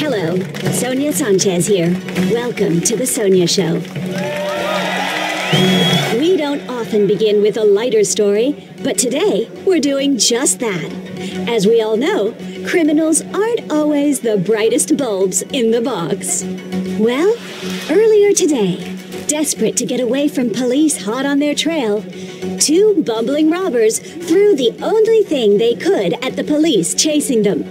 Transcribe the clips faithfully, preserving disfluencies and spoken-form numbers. Hello, Sonya Sanchez here. Welcome to the Sonya Show. We don't often begin with a lighter story, but today we're doing just that. As we all know, criminals aren't always the brightest bulbs in the box. Well, earlier today, desperate to get away from police hot on their trail, two bumbling robbers threw the only thing they could at the police chasing them.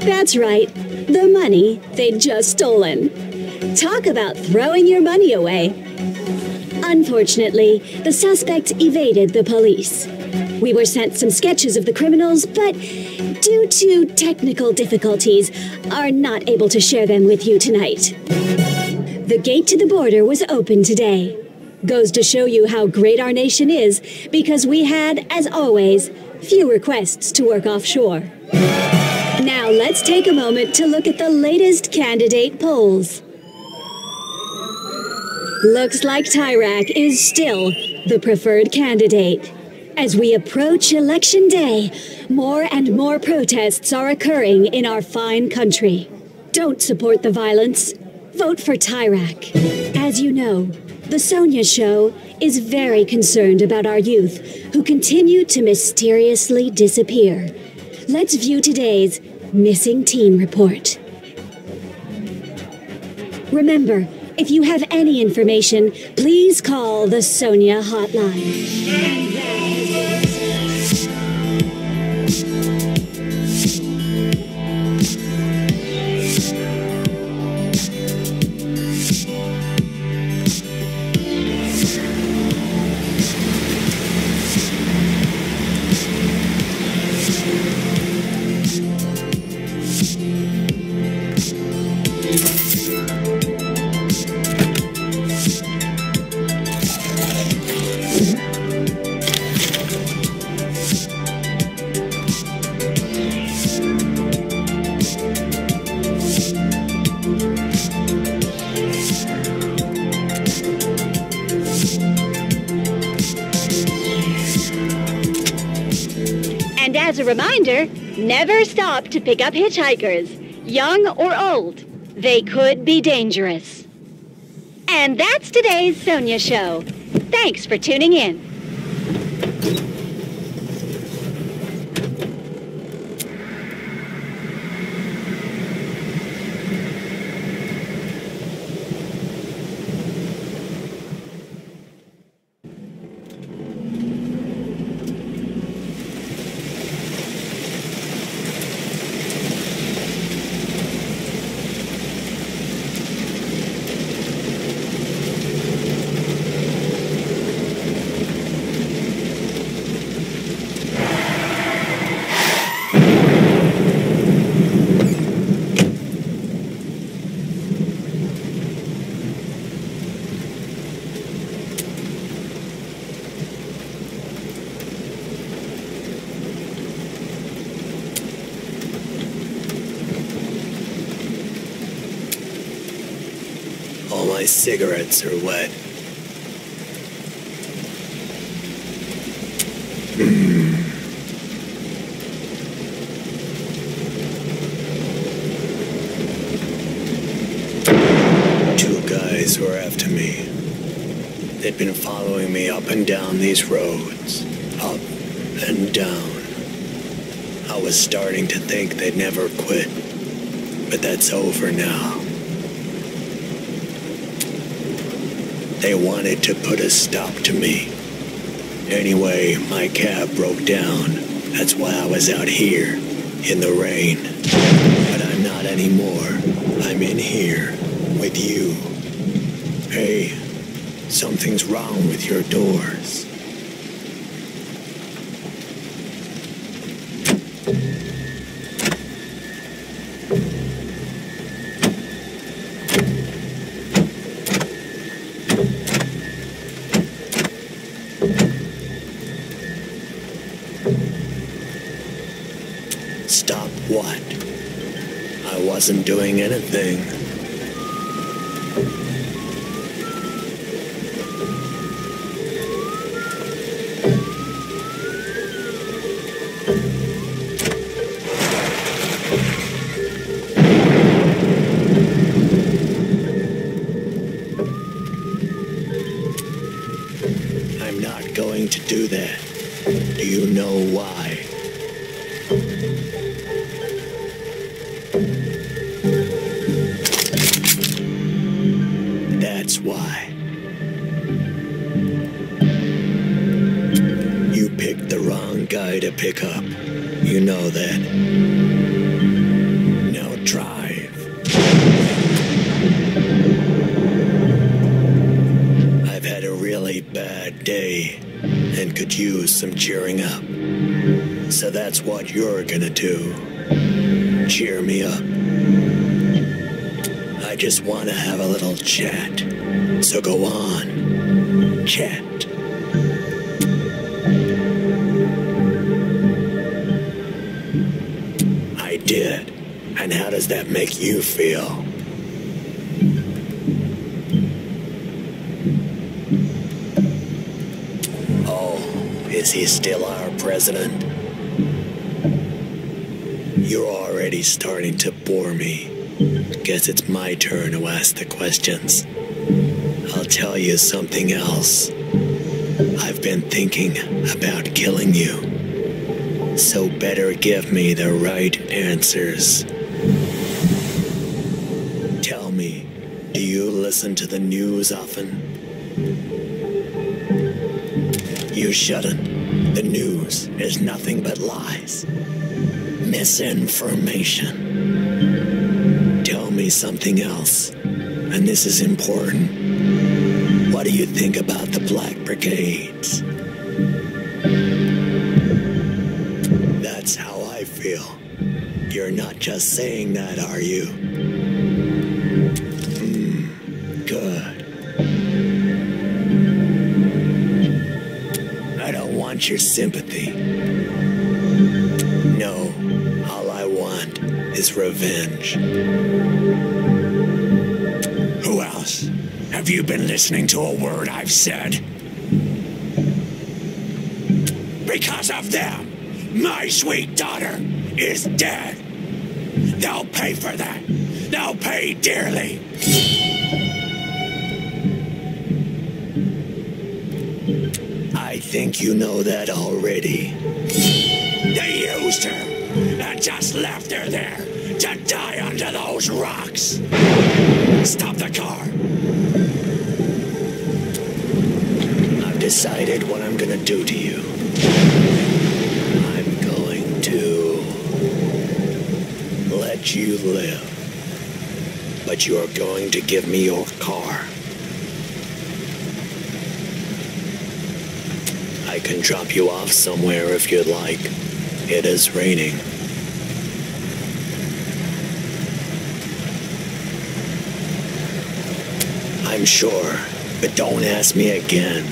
That's right, the money they'd just stolen. Talk about throwing your money away. Unfortunately, the suspects evaded the police. We were sent some sketches of the criminals, but due to technical difficulties, are not able to share them with you tonight. The gate to the border was open today. Goes to show you how great our nation is, because we had, as always, few requests to work offshore. Now let's take a moment to look at the latest candidate polls. Looks like Tyrak is still the preferred candidate. As we approach Election Day, more and more protests are occurring in our fine country. Don't support the violence. Vote for Tyrak. As you know, the Sonya Show is very concerned about our youth, who continue to mysteriously disappear. Let's view today's Missing Teen Report. Remember, if you have any information, please call the Sonya Hotline. As a reminder, never stop to pick up hitchhikers, young or old. They could be dangerous. And that's today's Sonya Show. Thanks for tuning in. Cigarettes are wet. Two guys were after me. They'd been following me up and down these roads. Up and down. I was starting to think they'd never quit. But that's over now. They wanted to put a stop to me. Anyway, my cab broke down. That's why I was out here, in the rain. But I'm not anymore. I'm in here, with you. Hey, something's wrong with your doors. Wasn't doing anything. you there. Do you know why? That's why. You picked the wrong guy to pick up. You know that. Now drive. I've had a really bad day and could use some cheering up. So that's what you're gonna do. Cheer me up. I just wanna have a little chat. So go on. Chat. Did. And how does that make you feel? Oh, is he still our president? You're already starting to bore me. Guess it's my turn to ask the questions. I'll tell you something else. I've been thinking about killing you. So better give me the right answers. Tell me, do you listen to the news often? You shouldn't. The news is nothing but lies. Misinformation. Tell me something else, and this is important. What do you think about the Black Brigades? That's how I feel. You're not just saying that, are you? Mm, good. I don't want your sympathy. No, all I want is revenge. Who else? Have you been listening to a word I've said? Because of them! My sweet daughter is dead. They'll pay for that. They'll pay dearly. I think you know that already. They used her and just left her there to die under those rocks. Stop the car. I've decided what I'm gonna do to you. You live, but you are going to give me your car. I can drop you off somewhere if you'd like. It is raining. I'm sure, but don't ask me again.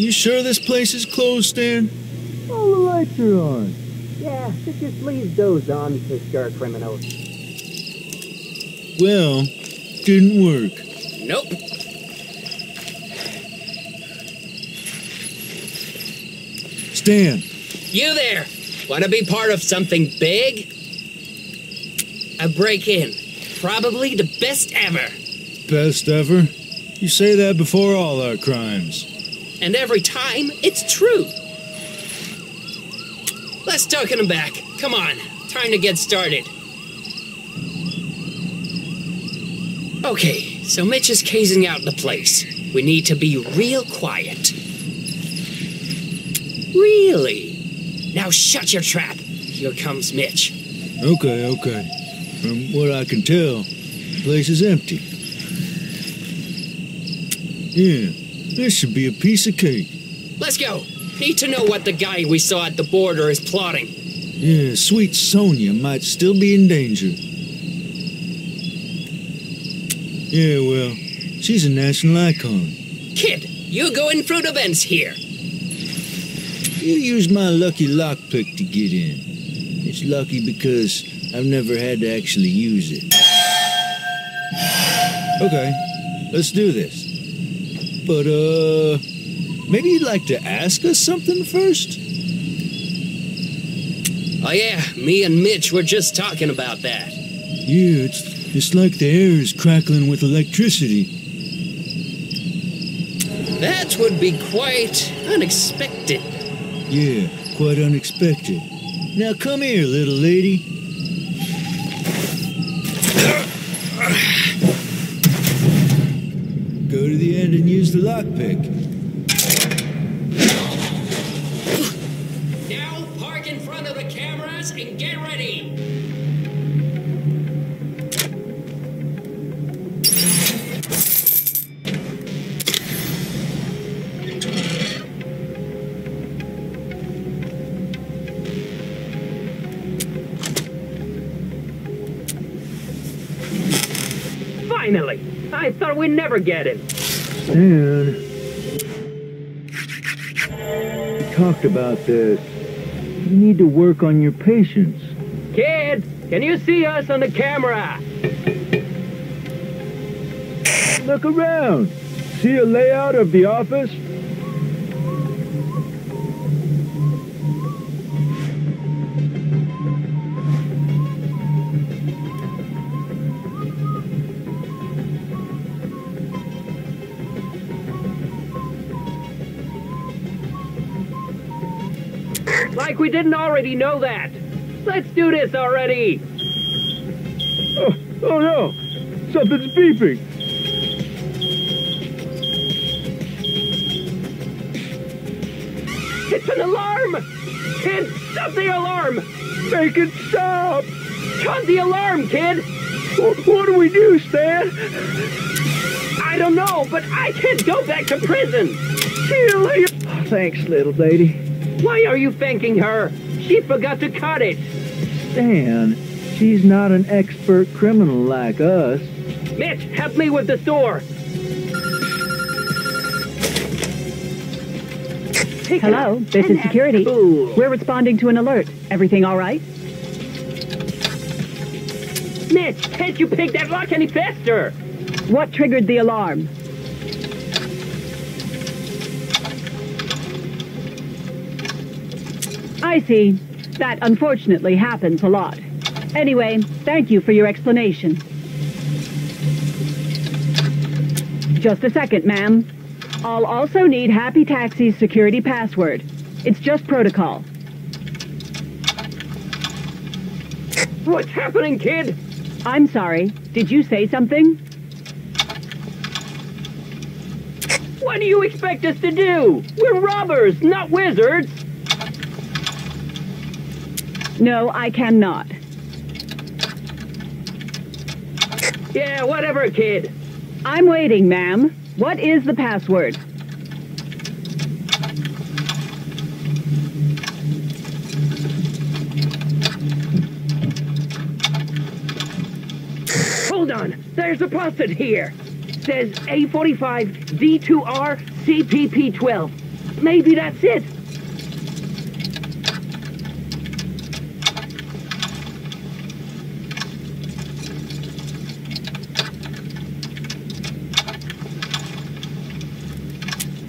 You sure this place is closed, Stan? All the lights are on. Yeah, it just leaves those on to scare criminals. Well, didn't work. Nope. Stan. You there. Want to be part of something big? A break-in. Probably the best ever. Best ever? You say that before all our crimes. And every time, it's true. Let's token him back. Come on. Time to get started. Okay, so Mitch is casing out the place. We need to be real quiet. Really? Now shut your trap. Here comes Mitch. Okay, okay. From what I can tell, the place is empty. Yeah. This should be a piece of cake. Let's go. Need to know what the guy we saw at the border is plotting. Yeah, sweet Sonya might still be in danger. Yeah, well, she's a national icon. Kid, you going through the vents here. You used my lucky lockpick to get in. It's lucky because I've never had to actually use it. Okay, let's do this. But, uh, maybe you'd like to ask us something first? Oh, yeah, me and Mitch were just talking about that. Yeah, it's, it's like the air is crackling with electricity. That would be quite unexpected. Yeah, quite unexpected. Now come here, little lady. Go to the end and use the lockpick. Now park in front of the cameras and get ready. Finally! I thought we'd never get him. Stan, we talked about this. You need to work on your patience. Kids, can you see us on the camera? Look around. See a layout of the office? Like we didn't already know that. Let's do this already. Oh, oh no, something's beeping. It's an alarm! Kid, stop the alarm! Make it stop! Cut the alarm, kid! What do we do, Stan? I don't know, but I can't go back to prison! See you later! Oh, thanks, little lady. Why are you thanking her? She forgot to cut it! Stan, she's not an expert criminal like us. Mitch, help me with the door! Hello, this is security. We're responding to an alert. Everything all right? Mitch, can't you pick that lock any faster? What triggered the alarm? I see. That unfortunately happens a lot. Anyway, thank you for your explanation. Just a second, ma'am. I'll also need Happy Taxi's security password. It's just protocol. What's happening, kid? I'm sorry. Did you say something? What do you expect us to do? We're robbers, not wizards! No, I cannot. Yeah, whatever, kid. I'm waiting, ma'am. What is the password? Hold on, there's a post-it here. It says A forty-five D two R C P P twelve. Maybe that's it.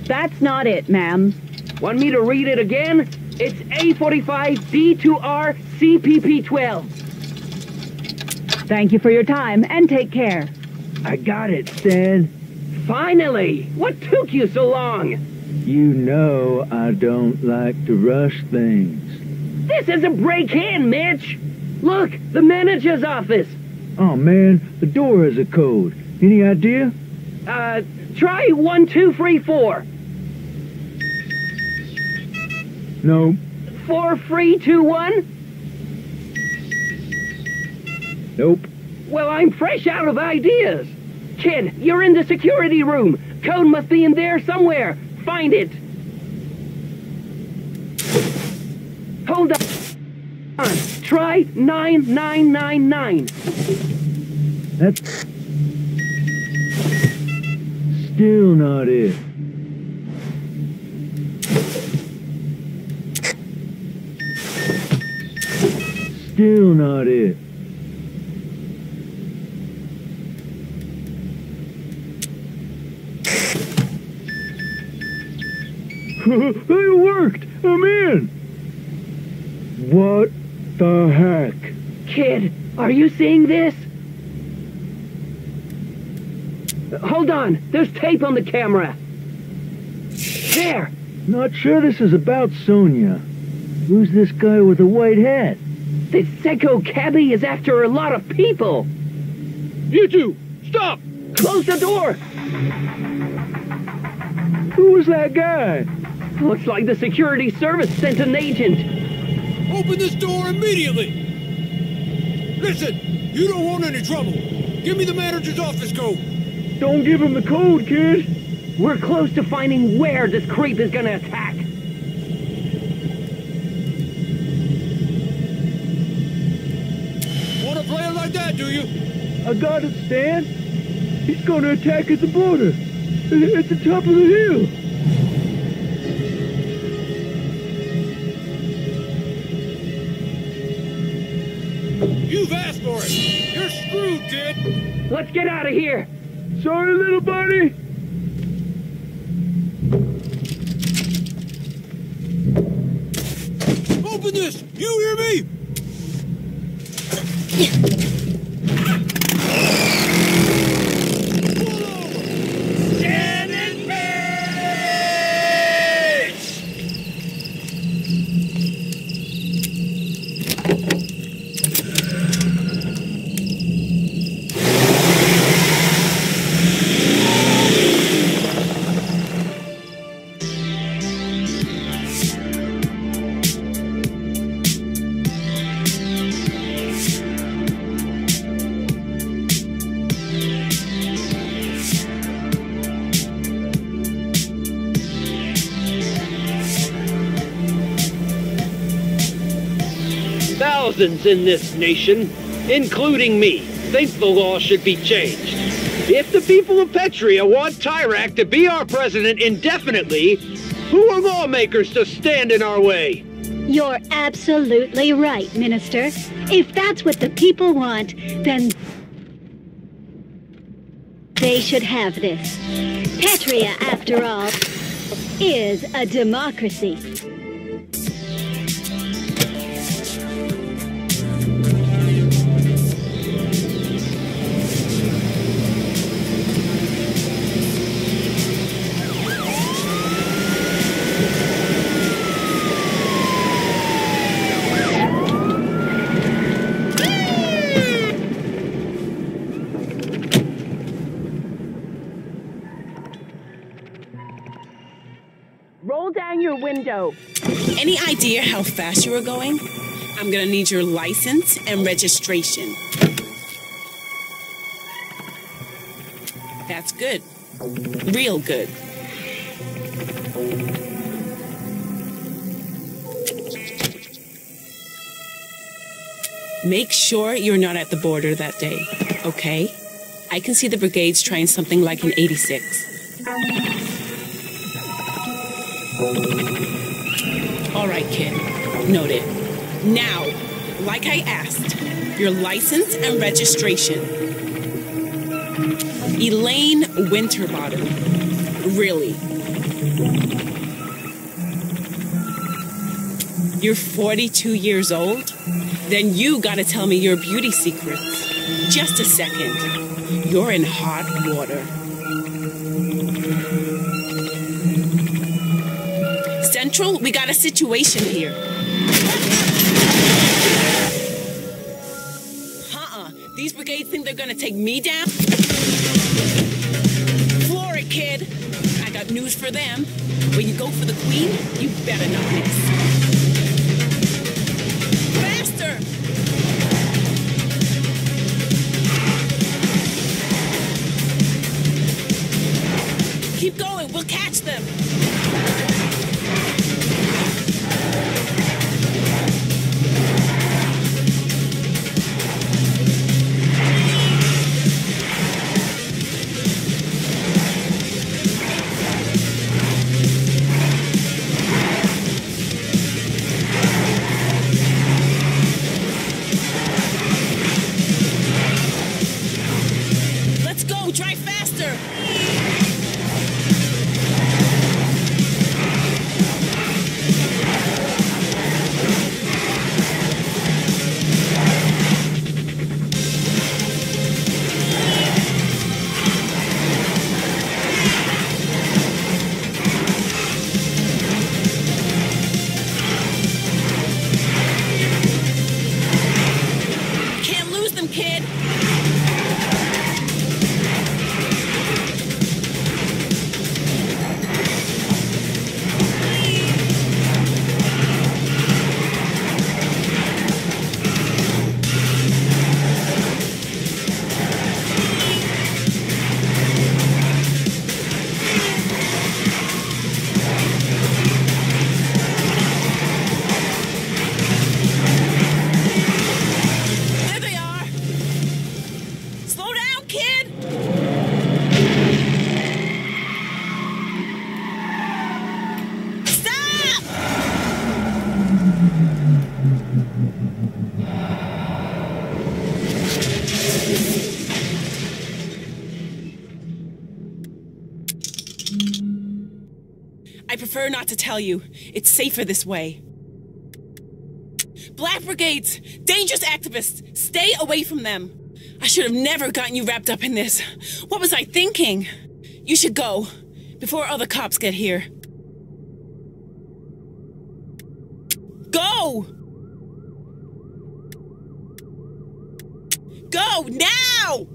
That's not it, ma'am. Want me to read it again? It's A forty-five D two R C P P twelve. Thank you for your time, and take care. I got it, Stan. Finally! What took you so long? You know I don't like to rush things. This is a break-in, Mitch! Look, the manager's office! Oh, man, the door has a code. Any idea? Uh, try one, two, three, four. No. Four, three, two, one? Nope. Well, I'm fresh out of ideas. Kid, you're in the security room. Code must be in there somewhere. Find it. Hold on. Try nine, nine, nine, nine. That's still not it. Still not it. It worked! I'm in! What the heck? Kid, are you seeing this? Hold on, there's tape on the camera. There! Not sure this is about Sonya. Who's this guy with the white hat? This psycho cabbie is after a lot of people. You two, stop! Close the door! Who was that guy? Looks like the security service sent an agent. Open this door immediately! Listen, you don't want any trouble. Give me the manager's office code. Don't give him the code, kid. We're close to finding where this creep is gonna attack. That, do you? I got it, Stan. He's going to attack at the border. At the top of the hill. You've asked for it. You're screwed, kid. Let's get out of here. Sorry, little buddy. Open this. You hear me? Yeah. thousands in this nation, including me, think the law should be changed. If the people of Petria want Tyrak to be our president indefinitely, who are lawmakers to stand in our way? You're absolutely right, Minister. If that's what the people want, then they should have this. Petria, after all, is a democracy. Window. Any idea how fast you are going? I'm gonna need your license and registration. That's good. Real good. Make sure you're not at the border that day, okay? I can see the brigades trying something like an eighty-six. All right, kid. Noted. Now, like I asked, your license and registration. Elaine Winterbottom. Really? You're forty-two years old? Then you gotta tell me your beauty secrets. Just a second. You're in hot water. Central, we got a situation here. Uh-uh. These brigades think they're gonna take me down? Floor it, kid. I got news for them. When you go for the queen, you better not miss. Faster! Keep going, we'll catch them. Not to tell you. It's safer this way. Black Brigades! Dangerous activists! Stay away from them! I should have never gotten you wrapped up in this. What was I thinking? You should go before other cops get here. Go! Go now!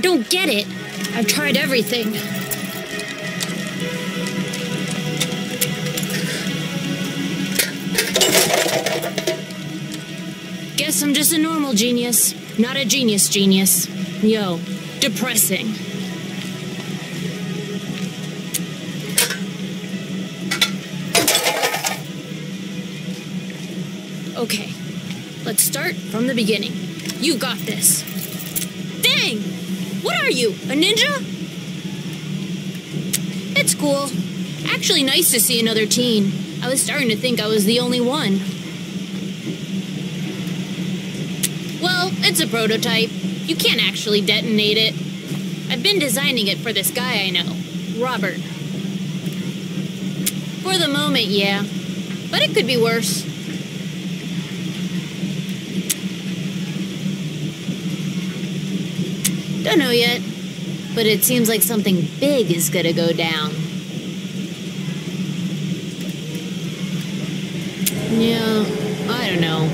don't get it. I've tried everything. Guess I'm just a normal genius, not a genius genius. Yo, depressing. Okay, let's start from the beginning. You got this. Dang! What are you, a ninja? It's cool. Actually nice to see another teen. I was starting to think I was the only one. Well, it's a prototype. You can't actually detonate it. I've been designing it for this guy I know, Robert. For the moment, yeah. But it could be worse. Don't know yet, but it seems like something big is gonna go down. Yeah, I don't know.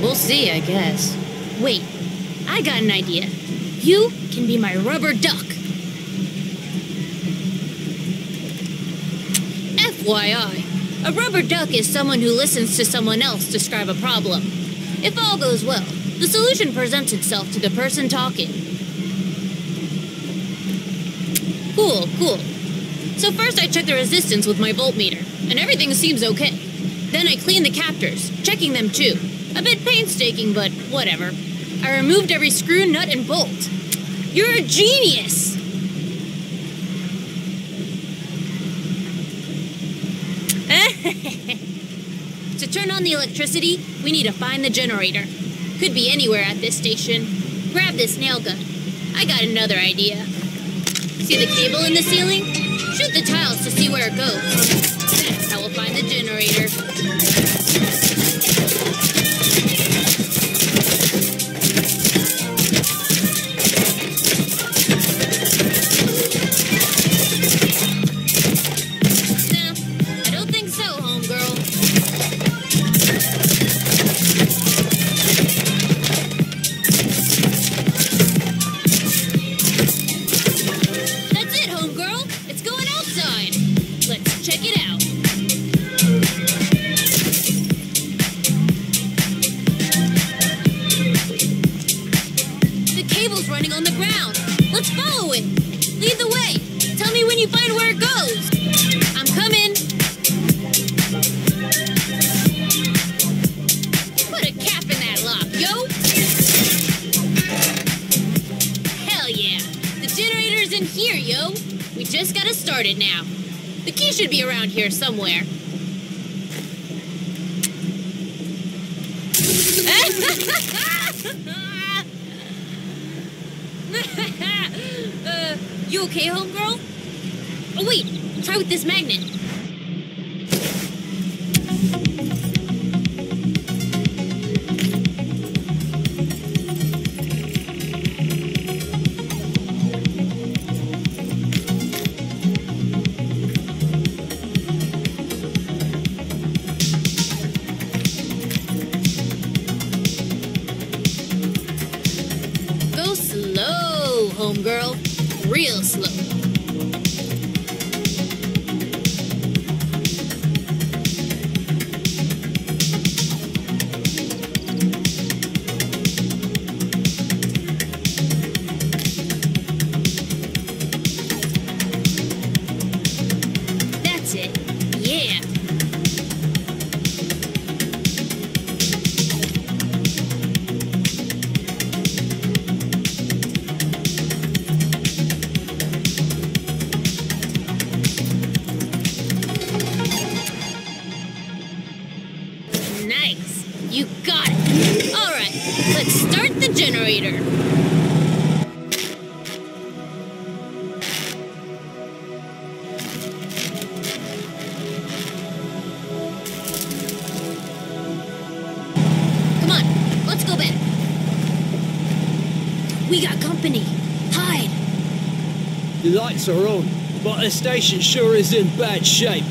We'll see, I guess. Wait, I got an idea. You can be my rubber duck. F Y I, a rubber duck is someone who listens to someone else describe a problem. If all goes well, the solution presents itself to the person talking. Cool, cool. So first I check the resistance with my voltmeter, and everything seems okay. Then I clean the captors, checking them too. A bit painstaking, but whatever. I removed every screw, nut, and bolt. You're a genius! To turn on the electricity, we need to find the generator. Could be anywhere at this station. Grab this nail gun. I got another idea. See the cable in the ceiling? Shoot the tiles to see where it goes. That's how we'll find the generator. Nah, I don't think so, homegirl. Here somewhere. uh, you okay, homegirl? Oh wait, try with this magnet. Are on, but the station sure is in bad shape.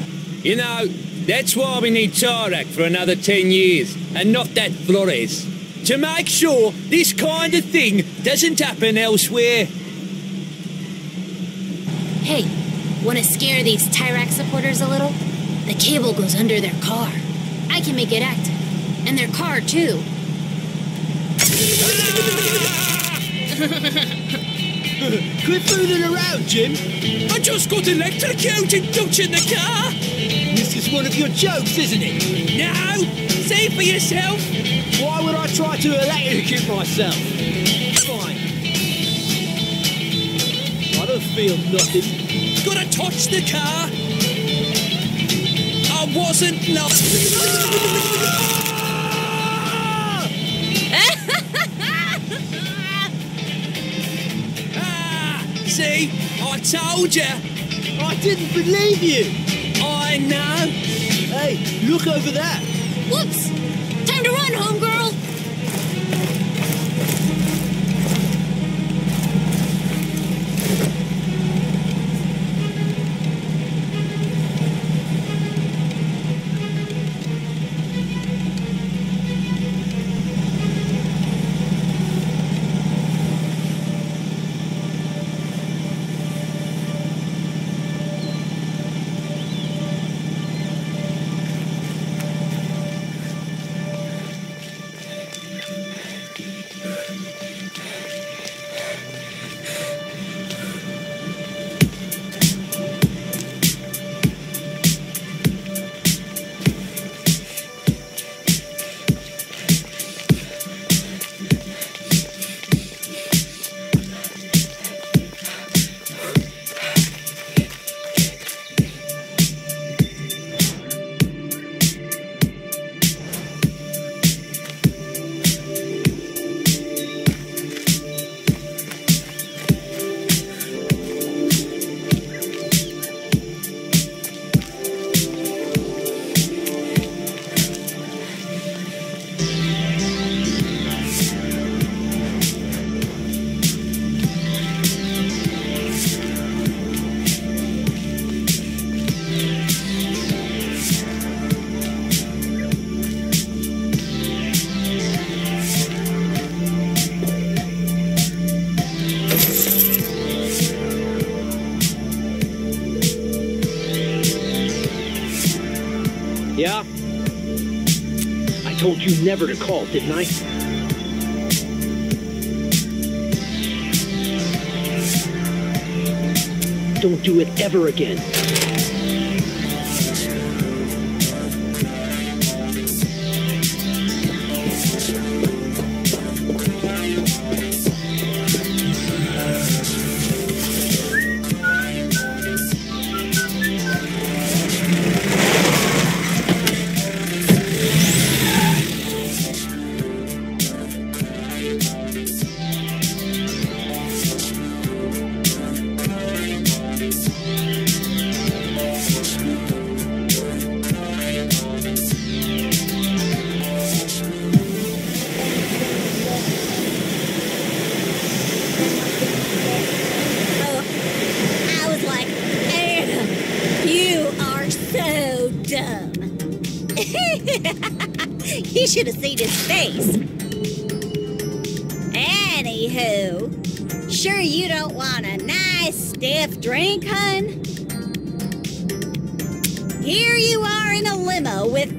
You know, that's why we need Tyrak for another ten years, and not that Florès. to make sure this kind of thing doesn't happen elsewhere. Hey, want to scare these Tyrak supporters a little? The cable goes under their car. I can make it active. And their car, too. Quit fooling around, Jim. I just got electrocuted dodging the car. This is one of your jokes, isn't it? No, see for yourself. Why would I try to electrocute myself? Fine. I don't feel nothing. Gotta touch the car. I wasn't nothing. See, I told you. I didn't believe you. I know. Hey, look over there. Whoops. Time to run, homegirl. You never to call, didn't I? Don't do it ever again.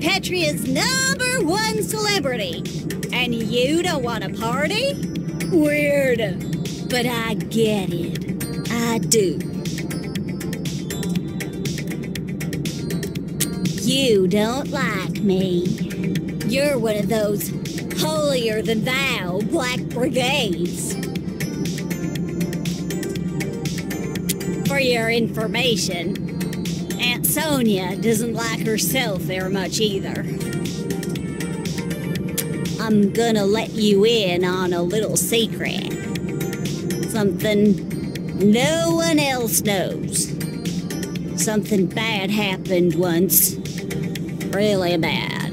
Petria's number one celebrity. And you don't want a party? Weird. But I get it. I do. You don't like me. You're one of those holier-than-thou Black Brigades. For your information, Aunt Sonya doesn't like herself there much either. I'm gonna let you in on a little secret. Something no one else knows. Something bad happened once. Really bad.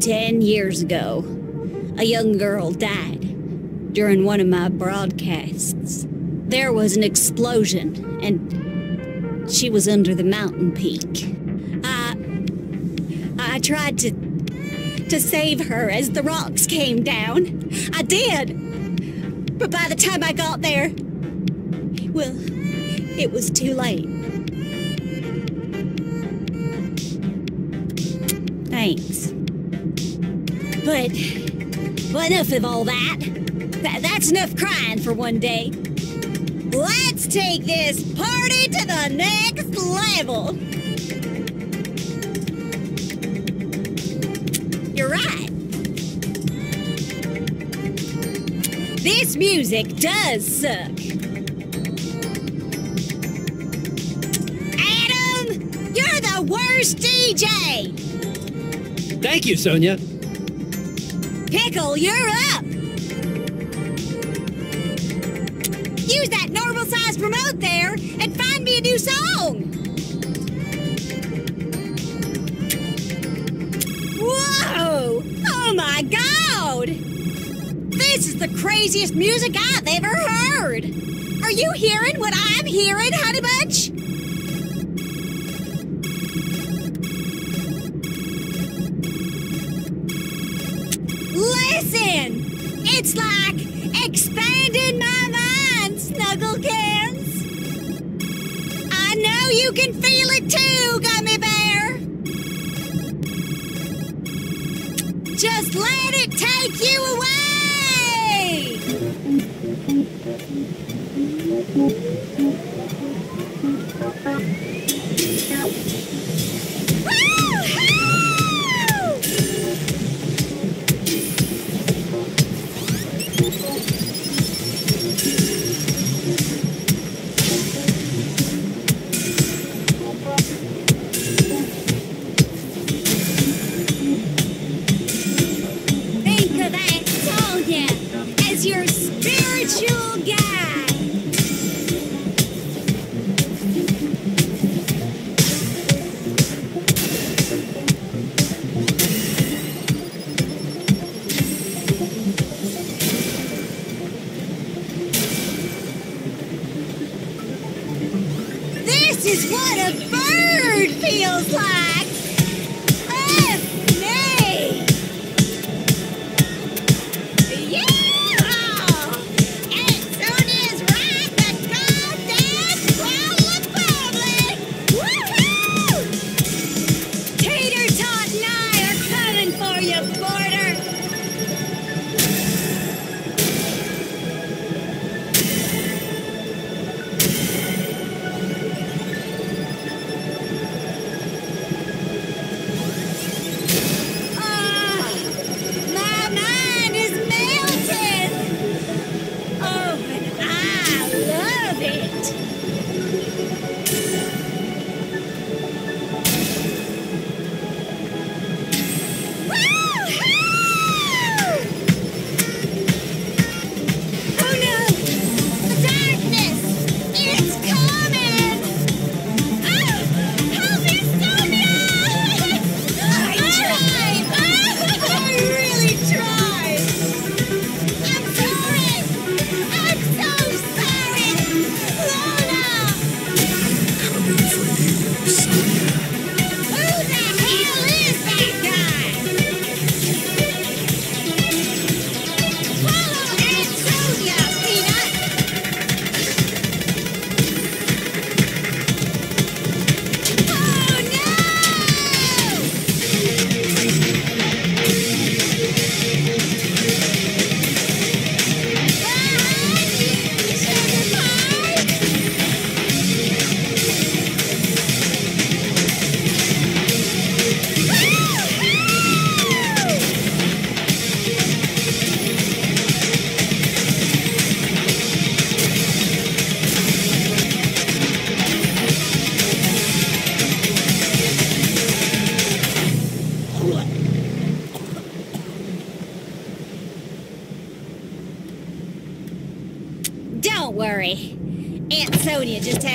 Ten years ago, a young girl died during one of my broadcasts. There was an explosion. And she was under the mountain peak. I... I tried to to save her as the rocks came down. I did. But by the time I got there, well, it was too late. Thanks. But, but enough of all that. Th- that's enough crying for one day. Let's take this party to the next level. You're right. This music does suck. Adam, you're the worst D J. Thank you, Sonya. Pickle, you're up. Use that normal-sized remote there and find me a new song. Whoa! Oh my God! This is the craziest music I've ever heard. Are you hearing what I'm hearing, honey bunch? Listen! It's like expanding my mind, Snugglecans! I know you can feel it too, Gummy Bear! Just let it take you away! Woo-hoo!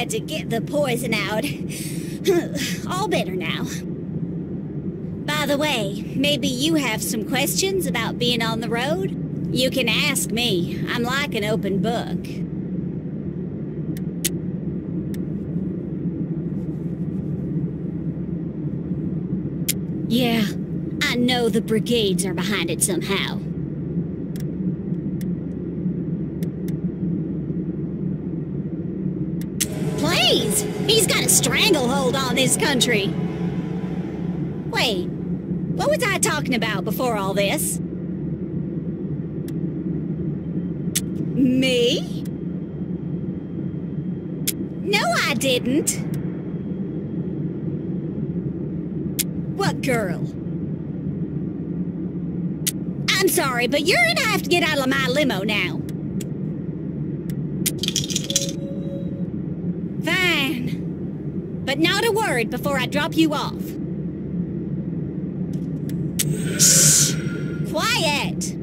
To get the poison out. All better now. By the way, maybe you have some questions about being on the road? You can ask me. I'm like an open book. Yeah, I know the brigades are behind it somehow. Please! He's got a stranglehold on this country. Wait, what was I talking about before all this? Me? No, I didn't. What girl? I'm sorry, but you're gonna have to get out of my limo now. Fine. But not a word before I drop you off. Shh! Quiet!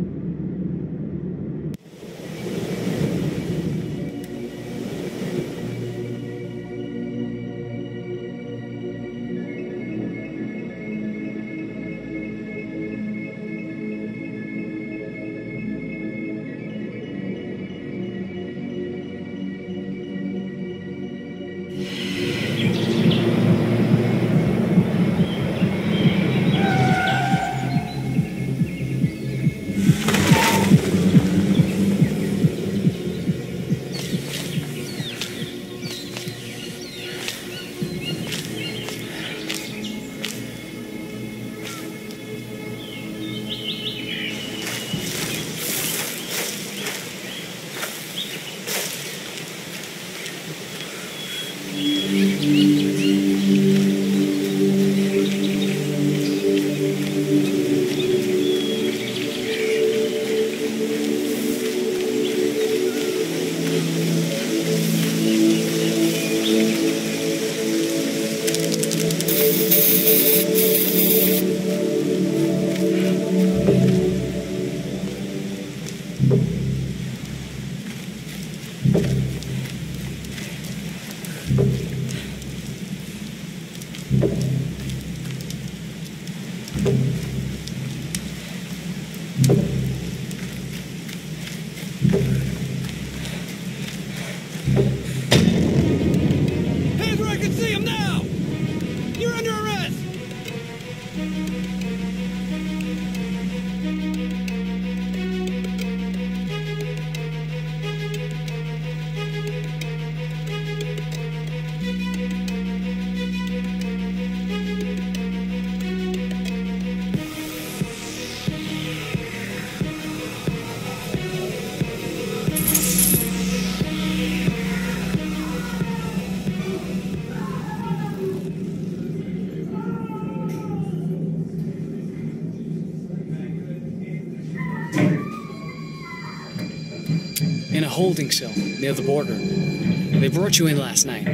Holding cell near the border. They brought you in last night.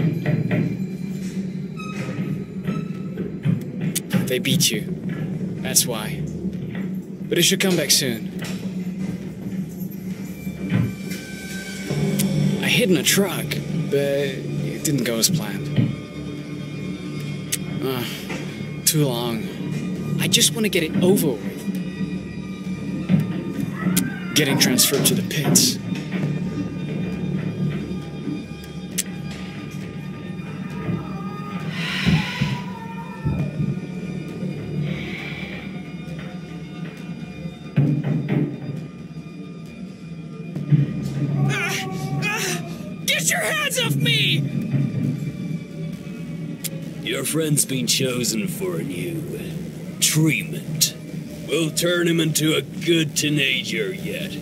They beat you. That's why. But it should come back soon. I hid in a truck, but it didn't go as planned. Uh, too long. I just want to get it over with. Getting transferred to the pits. Friend's been chosen for a new treatment. We'll turn him into a good teenager yet.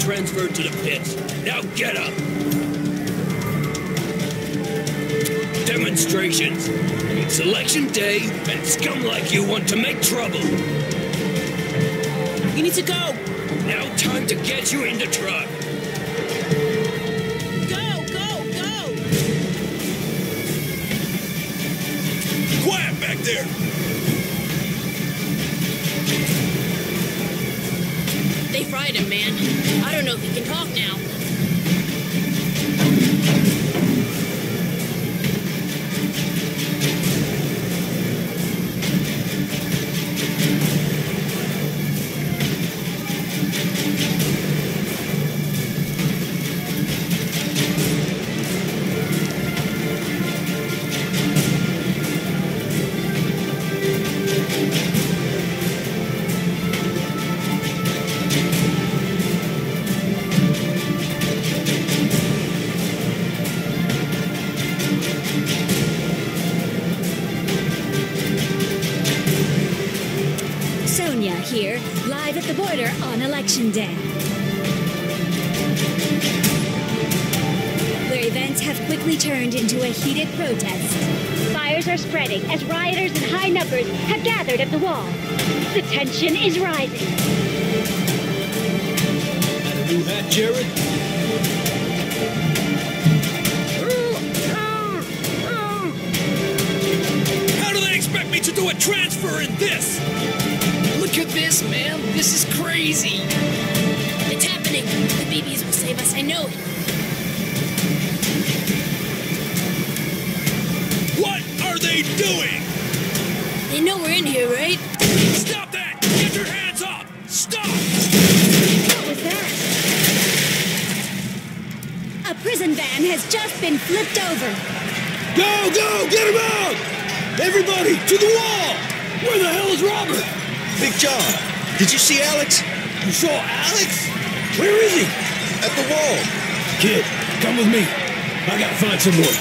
Transferred to the pits. Now get up! Demonstrations! It's election day, and scum like you want to make trouble! You need to go! Now time to get you in the truck! Go, go, go! Quiet back there! They fried him, man. I don't know if he can talk now. Here, live at the border on Election Day, where events have quickly turned into a heated protest. Fires are spreading as rioters in high numbers have gathered at the wall. The tension is rising. How to do that, Jared? How do they expect me to do a transfer in this? Look at this, man. This is crazy. It's happening. The B Bs will save us. I know it. What are they doing? They know we're in here, right? Stop that! Get your hands up! Stop! What was that? A prison van has just been flipped over. Go, go! Get him out! Everybody, to the wall! Where the hell is Robert? Big John, did you see Alex? You saw Alex? Where is he? At the wall. Kid, come with me. I gotta find someone.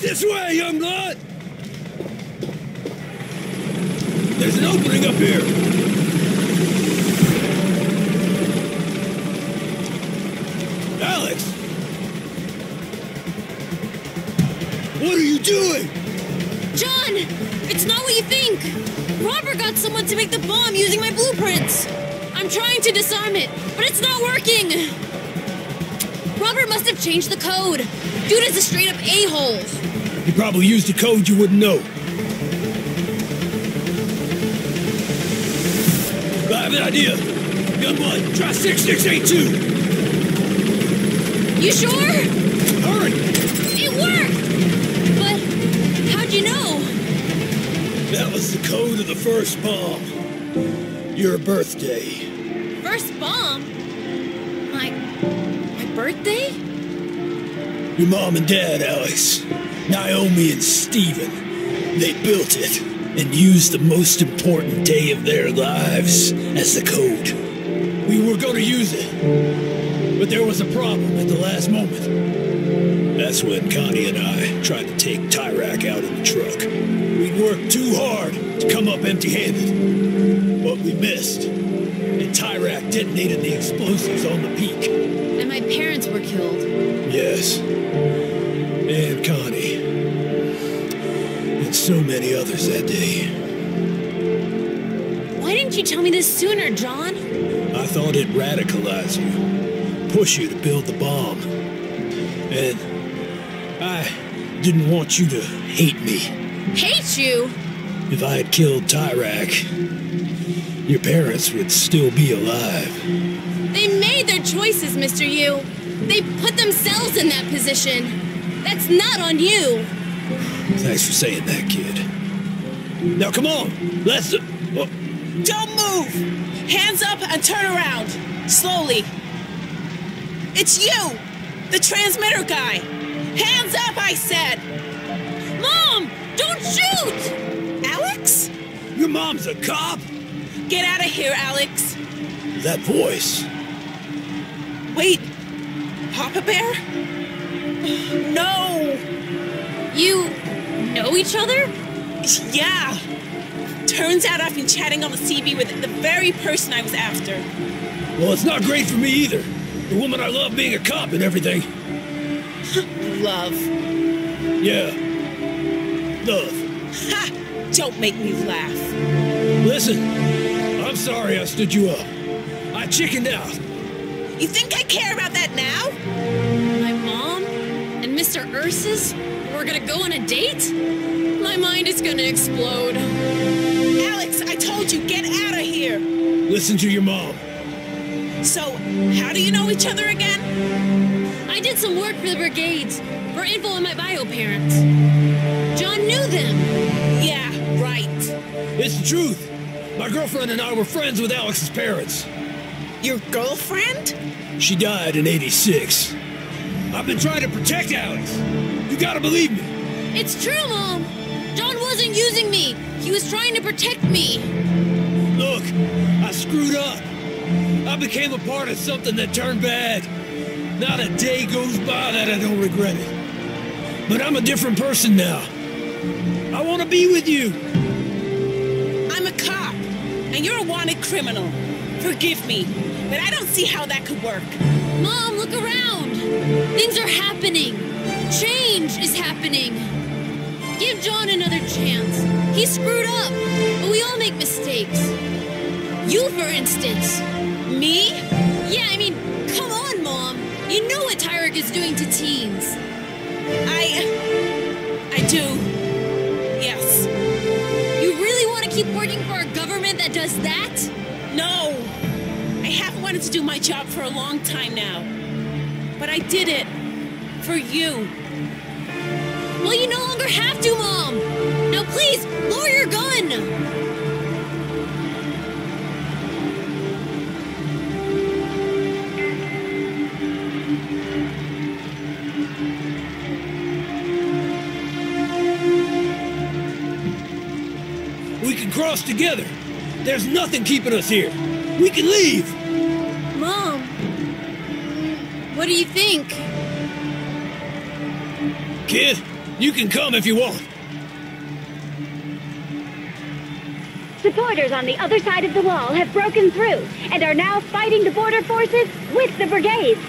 This way, young lad! There's an opening up here. Alex! What are you doing? John, it's not what you think. Robert got someone to make the bomb using my blueprints. I'm trying to disarm it, but it's not working. Robert must have changed the code. Dude is a straight-up a-hole. He probably used a code you wouldn't know. I have an idea. Good one. Try six six eight two. You sure? Hurry. It worked. You know? That was the code of the first bomb. Your birthday. First bomb? My... my birthday? Your mom and dad, Alex. Naomi and Steven. They built it and used the most important day of their lives as the code. We were going to use it, but there was a problem at the last moment. That's when Connie and I tried to take Tyrak out in the truck. We'd worked too hard to come up empty-handed. But we missed, and Tyrak detonated the explosives on the peak. And my parents were killed. Yes. And Connie. And so many others that day. Why didn't you tell me this sooner, John? I thought it'd radicalize you. Push you to build the bomb. And... I didn't want you to hate me. Hate you? If I had killed Tyrak, your parents would still be alive. They made their choices, Mister Yu. They put themselves in that position. That's not on you. Thanks for saying that, kid. Now come on, let's... Uh, oh. Don't move! Hands up and turn around. Slowly. It's you! The transmitter guy! Hands up, I said! Mom! Don't shoot! Alex? Your mom's a cop? Get out of here, Alex. That voice. Wait. Papa Bear? No! You know each other? Yeah. Turns out I've been chatting on the C B with the very person I was after. Well, it's not great for me either. The woman I love being a cop and everything. Love. Yeah. Love. Ha! Don't make me laugh. Listen, I'm sorry I stood you up. I chickened out. You think I care about that now? My mom and Mister Mister Ursus? We're gonna go on a date? My mind is gonna explode. Alex, I told you, get out of here! Listen to your mom. So, how do you know each other again? I did some work for the brigades. For info on my bio parents. John knew them. Yeah, right. It's the truth. My girlfriend and I were friends with Alex's parents. Your girlfriend? She died in eighty-six. I've been trying to protect Alex. You gotta believe me. It's true, Mom. John wasn't using me. He was trying to protect me. Look, I screwed up. I became a part of something that turned bad. Not a day goes by that I don't regret it. But I'm a different person now. I want to be with you. I'm a cop, and you're a wanted criminal. Forgive me, but I don't see how that could work. Mom, look around. Things are happening. Change is happening. Give John another chance. He screwed up, but we all make mistakes. You, for instance. Me? Yeah, I mean, come on, Mom. You know what Tyrek is doing to teens. I... I do. Yes. You really want to keep working for a government that does that? No. I haven't wanted to do my job for a long time now. But I did it. For you. Well, you no longer have to, Mom. Now please, lower your gun. Cross together. There's nothing keeping us here. We can leave. Mom, what do you think? Kid, you can come if you want. Supporters on the other side of the wall have broken through and are now fighting the border forces with the brigades.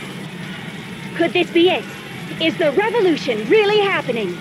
Could this be it? Is the revolution really happening?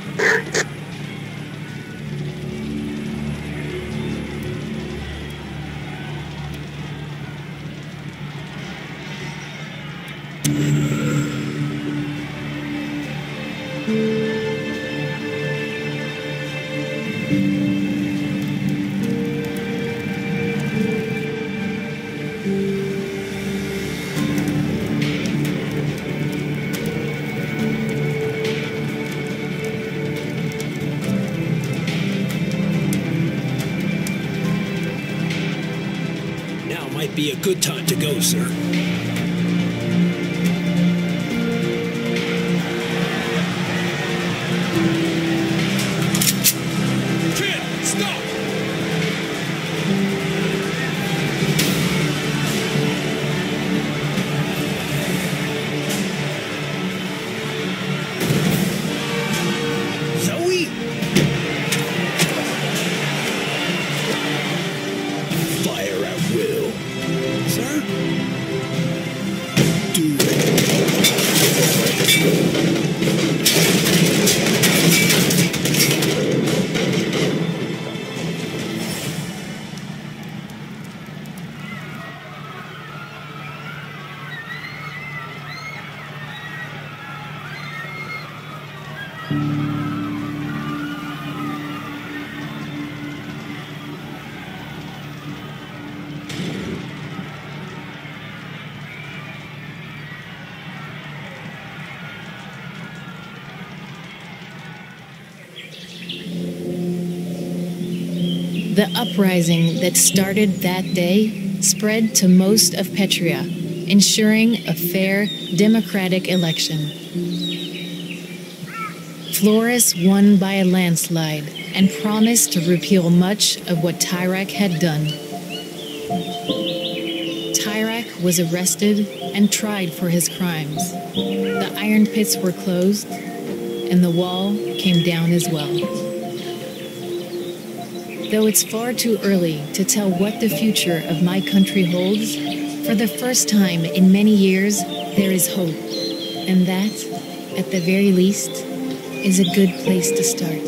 Be a good time to go, sir. Kid, stop! Zoe? Fire at will. Sir? Do The uprising that started that day spread to most of Petria, ensuring a fair, democratic election. Florès won by a landslide and promised to repeal much of what Tyrek had done. Tyrek was arrested and tried for his crimes. The iron pits were closed, and the wall came down as well. Though it's far too early to tell what the future of my country holds, for the first time in many years, there is hope. And that, at the very least, is a good place to start.